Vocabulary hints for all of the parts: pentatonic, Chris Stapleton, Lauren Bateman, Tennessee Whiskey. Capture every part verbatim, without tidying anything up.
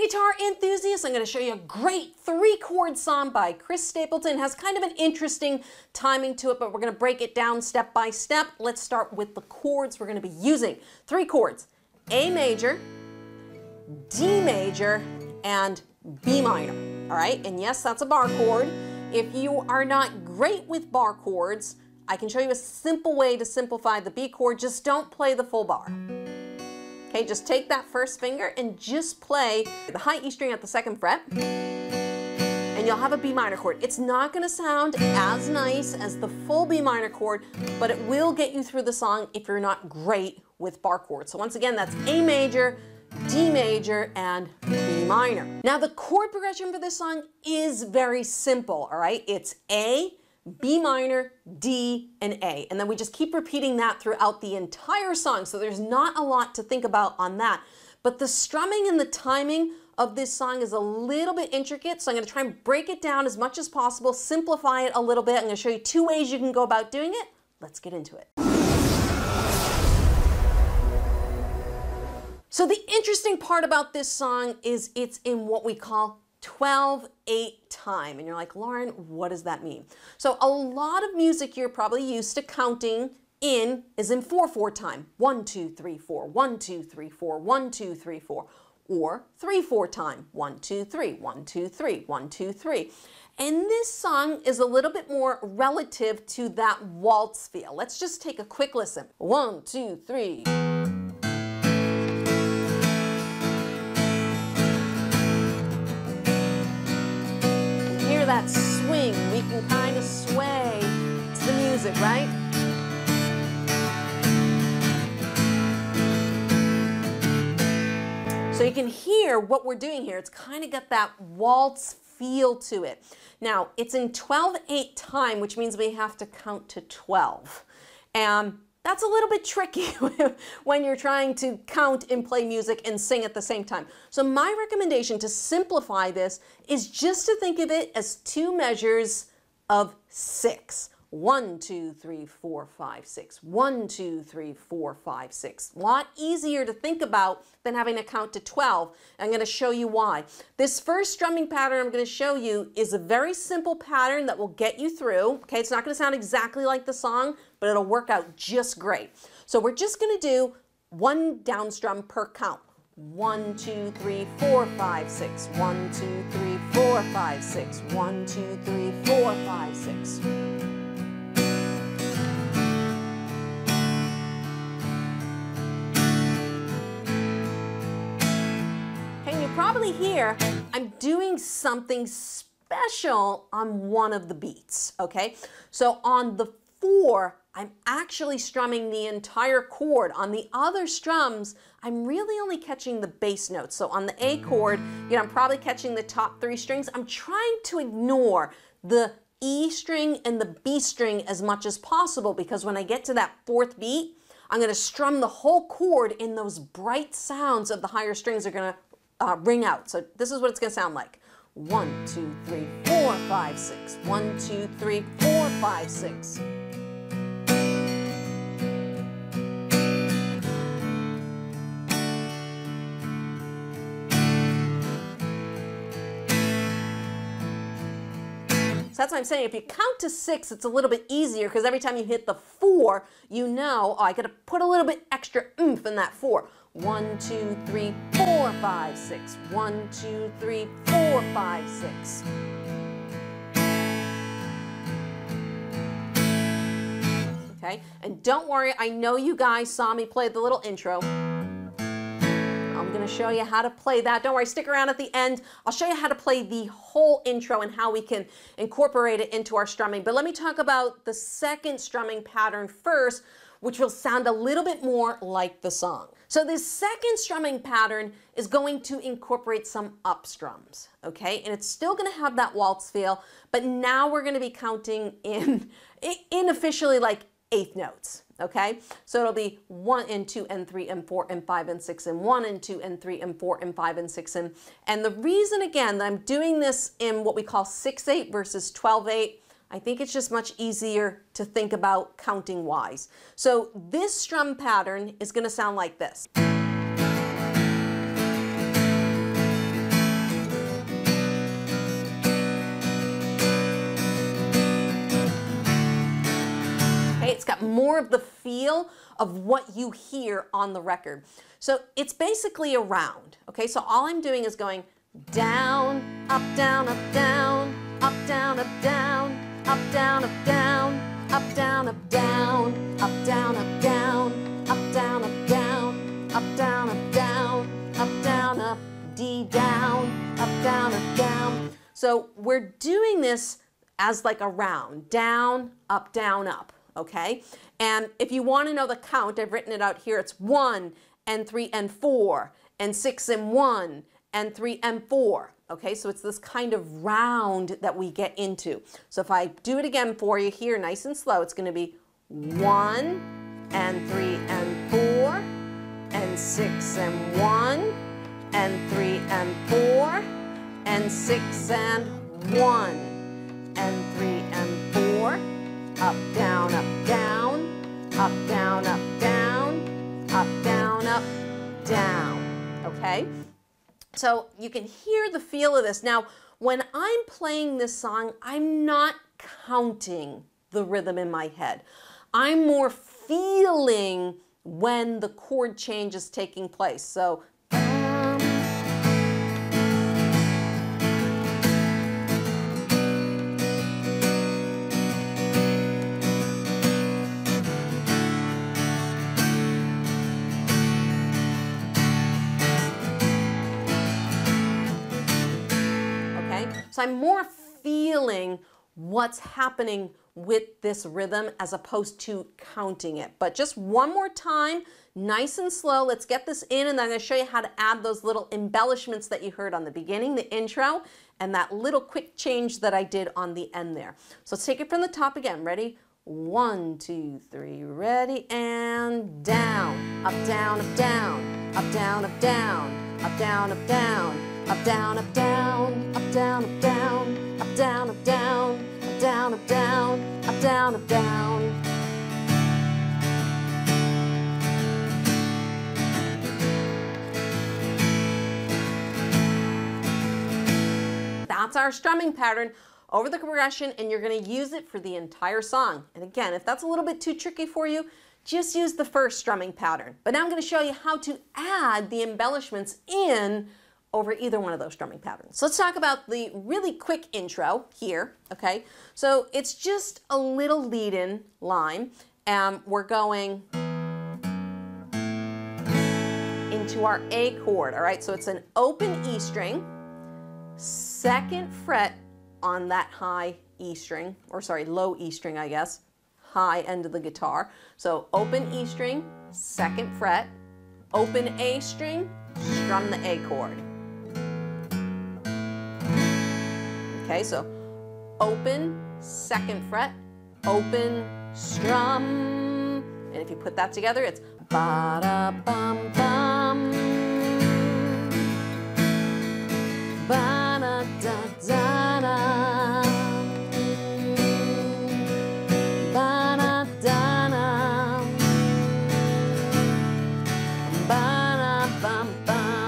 guitar enthusiasts, I'm going to show you a great three-chord song by Chris Stapleton. It has kind of an interesting timing to it, but we're going to break it down step by step. Let's start with the chords we're going to be using. Three chords: A major, D major, and B minor. All right, and yes, that's a bar chord. If you are not great with bar chords, I can show you a simple way to simplify the B chord. Just don't play the full bar. Okay, just take that first finger and just play the high E string at the second fret, and you'll have a B minor chord. It's not gonna sound as nice as the full B minor chord, but it will get you through the song if you're not great with bar chords. So once again, that's A major, D major, and B minor. Now the chord progression for this song is very simple, all right? It's A, B minor, D, and A. And then we just keep repeating that throughout the entire song, so there's not a lot to think about on that. But the strumming and the timing of this song is a little bit intricate, so I'm going to try and break it down as much as possible, simplify it a little bit. I'm going to show you two ways you can go about doing it. Let's get into it. So the interesting part about this song is it's in what we call twelve eight time. And you're like, Lauren, what does that mean? So a lot of music you're probably used to counting in is in four four time. one two three four, one two three four, one two three four. Or three four time. one two three, one two three, one two three. And this song is a little bit more relative to that waltz feel. Let's just take a quick listen. one two three. That swing, we can kind of sway to the music, right? So you can hear what we're doing here. It's kind of got that waltz feel to it. Now, it's in twelve eight time, which means we have to count to twelve. And that's a little bit tricky when you're trying to count and play music and sing at the same time. So my recommendation to simplify this is just to think of it as two measures of six. One, two, three, four, five, six. One, two, three, four, five, six. A lot easier to think about than having to count to twelve. I'm going to show you why. This first strumming pattern I'm going to show you is a very simple pattern that will get you through. Okay, it's not going to sound exactly like the song, but it'll work out just great. So we're just going to do one down strum per count. One, two, three, four, five, six. One, two, three, four, five, six. One, two, three, four, five, six. Probably here, I'm doing something special on one of the beats, okay? So on the four, I'm actually strumming the entire chord. On the other strums, I'm really only catching the bass notes. So on the A chord, you know, I'm probably catching the top three strings. I'm trying to ignore the E string and the B string as much as possible, because when I get to that fourth beat, I'm going to strum the whole chord, and those bright sounds of the higher strings are going to Uh, ring out. So this is what it's going to sound like. One, two, three, four, five, six. One, two, three, four, five, six. That's what I'm saying. If you count to six, it's a little bit easier, because every time you hit the four, you know, oh, I got to put a little bit extra oomph in that four. One, two, three, four, five, six. One, two, three, four, five, six. Okay, and don't worry, I know you guys saw me play the little intro. I'm going to show you how to play that. Don't worry, stick around at the end. I'll show you how to play the whole intro and how we can incorporate it into our strumming. But let me talk about the second strumming pattern first, which will sound a little bit more like the song. So this second strumming pattern is going to incorporate some up strums, okay? And it's still going to have that waltz feel, but now we're going to be counting in, in officially like eighth notes. Okay, so it'll be one and two and three and four and five and six and one and two and three and four and five and six and and the reason again that I'm doing this in what we call six eight versus twelve eight, I think it's just much easier to think about counting wise. So this strum pattern is going to sound like this. It's got more of the feel of what you hear on the record. So it's basically a round, okay? So all I'm doing is going down, up, down, up, down, up, down, up, down, up, down, up, down, up, down, up, down, up, down, up, down, up, down, up, down, up, down, up, down, up, down, up, D, down, up, down, up, down. So we're doing this as like a round, down, up, down, up, okay? And if you want to know the count, I've written it out here. It's one and three and four and six and one and three and four, okay? So it's this kind of round that we get into. So if I do it again for you here, nice and slow, it's going to be one and three and four and six and one and three and four and six and one. And three and four, up, down, up, down, up, down, up, down, up, down, up, down, okay? So you can hear the feel of this. Now, when I'm playing this song, I'm not counting the rhythm in my head. I'm more feeling when the chord change is taking place. So So I'm more feeling what's happening with this rhythm as opposed to counting it. But just one more time, nice and slow. Let's get this in, and then I'm going to show you how to add those little embellishments that you heard on the beginning, the intro, and that little quick change that I did on the end there. So let's take it from the top again. Ready? One, two, three, ready, and down. Up, down, up, down. Up, down, up, down. Up, down, up, down. Up, down, up, down, up, down, up, down, up, down, up, down, up, down, up, down, up, down, up, down. That's our strumming pattern over the progression, and you're going to use it for the entire song. And again, if that's a little bit too tricky for you, just use the first strumming pattern. But now I'm going to show you how to add the embellishments in over either one of those strumming patterns. So let's talk about the really quick intro here, okay? So it's just a little lead-in line, and we're going into our A chord, all right? So it's an open E string, second fret on that high E string, or sorry, low E string, I guess, high end of the guitar. So open E string, second fret, open A string, strum the A chord. Okay, so open, second fret, open, strum, and if you put that together, it's ba-da-bum-bum, ba-da-da-da-da, ba-da-da-da, ba-da-bum-bum.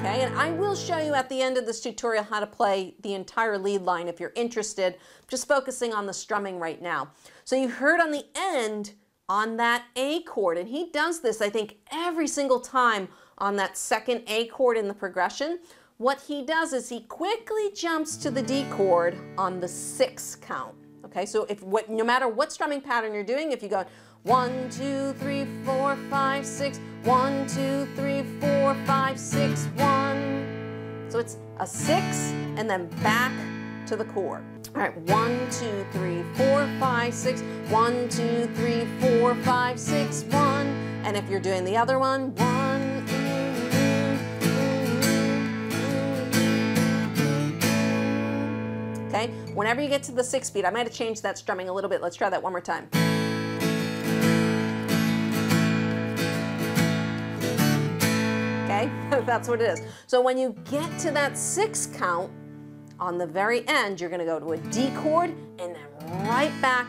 Okay, and I will show you at the end of this tutorial how to play the entire lead line if you're interested, just focusing on the strumming right now. So you heard on the end on that A chord, and he does this, I think, every single time on that second A chord in the progression. What he does is he quickly jumps to the D chord on the sixth count. Okay, so if what, no matter what strumming pattern you're doing, if you go one, two, three, four, five, six, one, two, three, four, five, six, one. So it's a six and then back to the chord. All right, one, two, three, four, five, six, one, two, three, four, five, six, one. And if you're doing the other one, one. Okay, whenever you get to the sixth beat, I might have changed that strumming a little bit. Let's try that one more time. That's what it is. So when you get to that sixth count, on the very end, you're going to go to a D chord and then right back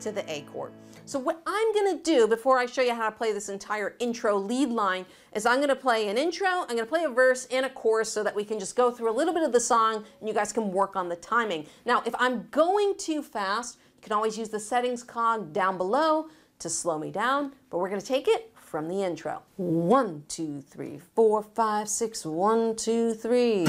to the A chord. So what I'm going to do before I show you how to play this entire intro lead line is I'm going to play an intro, I'm going to play a verse and a chorus so that we can just go through a little bit of the song and you guys can work on the timing. Now, if I'm going too fast, You can always use the settings cog down below to slow me down, but we're going to take it from the intro. One, two, three, four, five, six, one, two, three.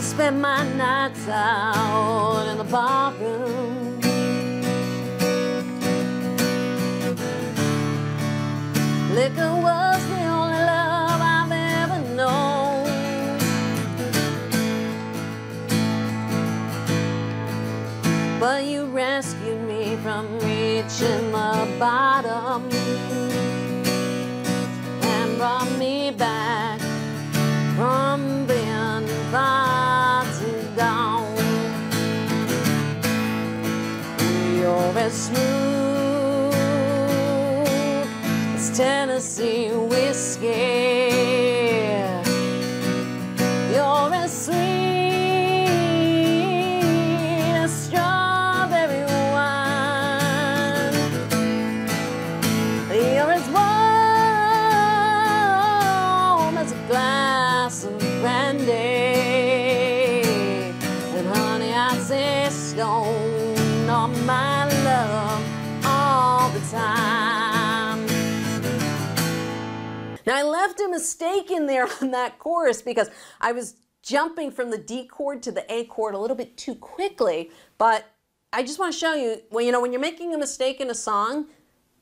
Spend my nights out in the barroom. Liquor was the only love I've ever known, but you rescued me from reaching the bottom and brought me back from being far too gone. You're as smooth as Tennessee whiskey. You're as sweet as strawberry wine. You're as warm as a glass of brandy, and honey, I say stone on my love all the time. Now, I left a mistake in there on that chorus because I was jumping from the D chord to the A chord a little bit too quickly, but I just want to show you, well, you know, when you're making a mistake in a song,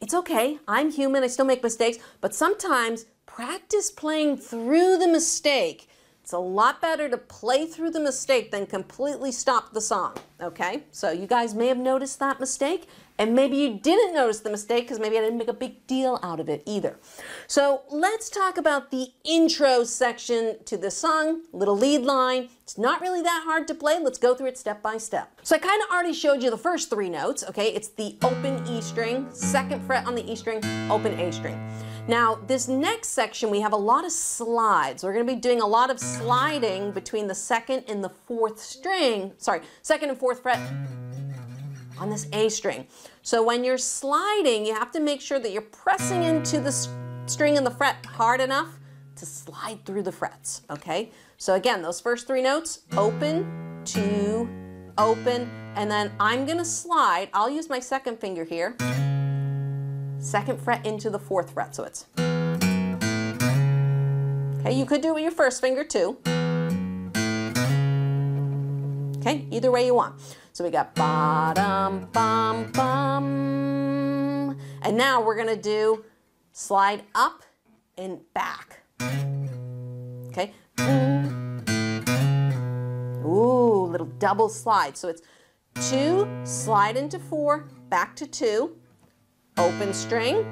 it's okay. I'm human. I still make mistakes, but sometimes practice playing through the mistake. It's a lot better to play through the mistake than completely stop the song, okay? So you guys may have noticed that mistake, and maybe you didn't notice the mistake because maybe I didn't make a big deal out of it either. So let's talk about the intro section to the song, little lead line. It's not really that hard to play. Let's go through it step by step. So I kind of already showed you the first three notes, okay? It's the open E string, second fret on the E string, open A string. Now, this next section, we have a lot of slides. We're going to be doing a lot of sliding between the second and the fourth string, sorry, second and fourth fret on this A string. So when you're sliding, you have to make sure that you're pressing into the string and the fret hard enough to slide through the frets, okay? So again, those first three notes, open, two, open, and then I'm going to slide. I'll use my second finger here. Second fret into the fourth fret, so it's okay. You could do it with your first finger too, okay? Either way you want. So we got ba dum bum bum, and now we're gonna do slide up and back, okay? Ooh, little double slide. So it's two, slide into four, back to two. Open string,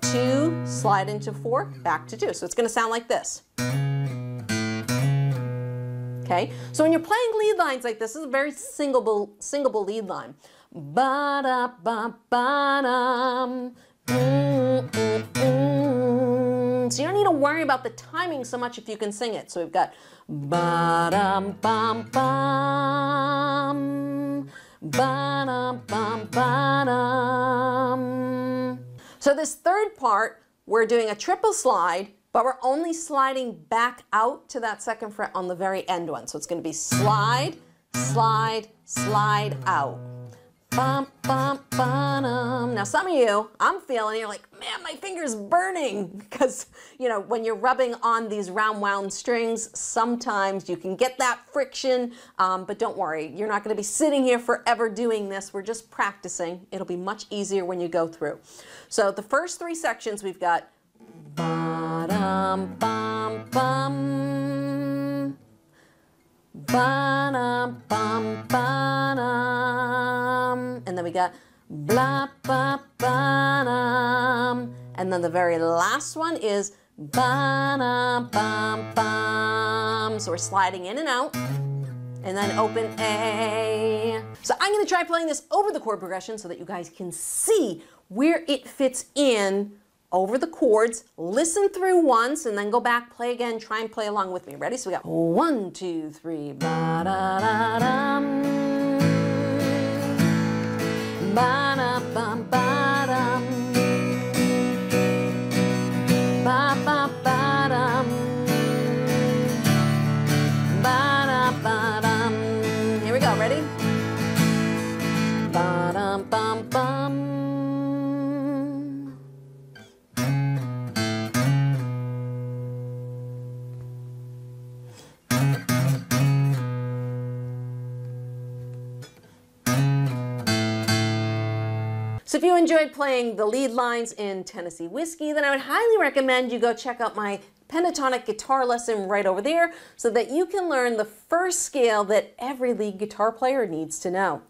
two, slide into four, back to two. So it's going to sound like this. Okay? So when you're playing lead lines like this, this is a very singable, singable lead line. Ba-da-ba-ba-dum. Mm-mm-mm. So you don't need to worry about the timing so much if you can sing it. So we've got ba-dum-bum-bum. Ba-dum, bum, ba-dum. So this third part, we're doing a triple slide, but we're only sliding back out to that second fret on the very end one. So it's going to be slide, slide, slide out. Bum, bum, ba-dum. Now some of you, I'm feeling, you're like, man, my finger's burning. Because, you know, when you're rubbing on these round wound strings, sometimes you can get that friction. Um, but don't worry, you're not going to be sitting here forever doing this. We're just practicing. It'll be much easier when you go through. So the first three sections, we've got ba-dum, bum, bum. Ba-dum, bum, ba-dum. And then we got blah, ba, ba-dum. And then the very last one is ba-dum, bum, bum. So we're sliding in and out. And then open A. So I'm going to try playing this over the chord progression so that you guys can see where it fits in over the chords, listen through once, and then go back, play again, try and play along with me. Ready? So we got one, two, three. Ba da da dum. Ba da bum ba dum. Ba ba ba dum. Ba da ba dum. Here we go. Ready? Ba dum bum bum. So if you enjoyed playing the lead lines in Tennessee Whiskey, then I would highly recommend you go check out my pentatonic guitar lesson right over there so that you can learn the first scale that every lead guitar player needs to know.